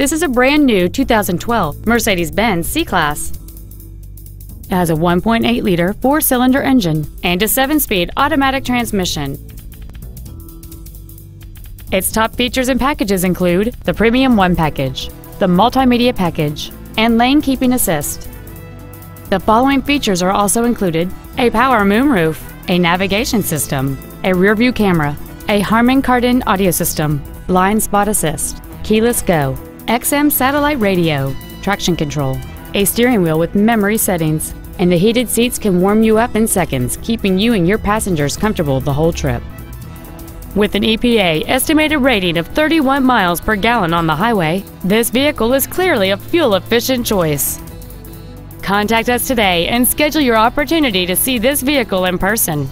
This is a brand new 2012 Mercedes-Benz C-Class. It has a 1.8-liter four-cylinder engine and a 7-speed automatic transmission. Its top features and packages include the Premium One Package, the Multimedia Package, and Lane Keeping Assist. The following features are also included: a Power Moon Roof, a navigation system, a Rearview Camera, a Harman Kardon audio system, Blind Spot Assist, Keyless Go, XM satellite radio, traction control, a steering wheel with memory settings, and the heated seats can warm you up in seconds, keeping you and your passengers comfortable the whole trip. With an EPA estimated rating of 31 miles per gallon on the highway, this vehicle is clearly a fuel-efficient choice. Contact us today and schedule your opportunity to see this vehicle in person.